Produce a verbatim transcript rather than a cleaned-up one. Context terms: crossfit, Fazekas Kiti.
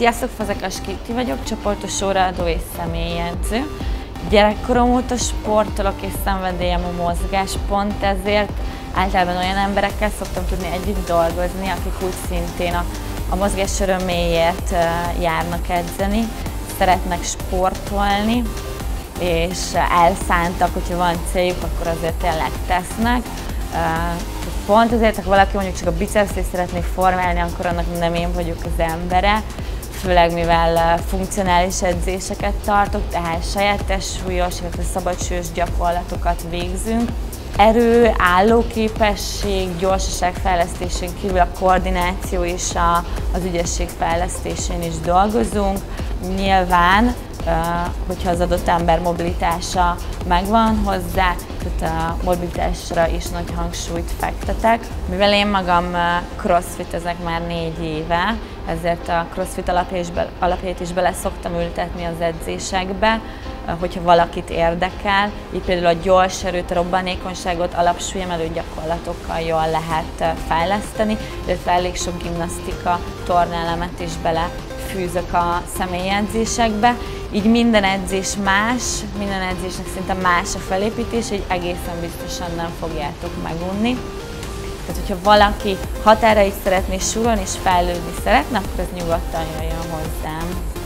Sziasztok, Fazekas Kiti vagyok, csoportos óraadó és személyedző. Gyerekkorom óta sportolok és szenvedélyem a mozgás, pont ezért általában olyan emberekkel szoktam tudni együtt dolgozni, akik úgy szintén a, a mozgás öröméért járnak edzeni, szeretnek sportolni, és elszántak, hogyha van céljuk, akkor azért tényleg tesznek. Pont azért, ha valaki mondjuk csak a bicepsét szeretné formálni, akkor annak nem én vagyok az embere, főleg mivel funkcionális edzéseket tartok, tehát saját testsúlyos, illetve szabadsúlyos gyakorlatokat végzünk. Erő, állóképesség, gyorsaságfejlesztésén kívül a koordináció és a, az ügyességfejlesztésén is dolgozunk. Nyilván, hogyha az adott ember mobilitása megvan hozzá, tehát a mobilitásra is nagy hangsúlyt fektetek. Mivel én magam crossfitezek már négy éve, ezért a crossfit alapjait is bele szoktam ültetni az edzésekbe, hogyha valakit érdekel. Így például a gyors erőt, a robbanékonyságot alapsúlyemelő gyakorlatokkal jól lehet fejleszteni, illetve elég sok gimnasztika tornaelemet is belefűzök a személyedzésekbe. Így minden edzés más, minden edzésnek szinte más a felépítés, így egészen biztosan nem fogjátok megunni. Tehát, hogyha valaki határait szeretné súrolni és fejlődni szeretne, akkor ez nyugodtan jöjjön hozzám.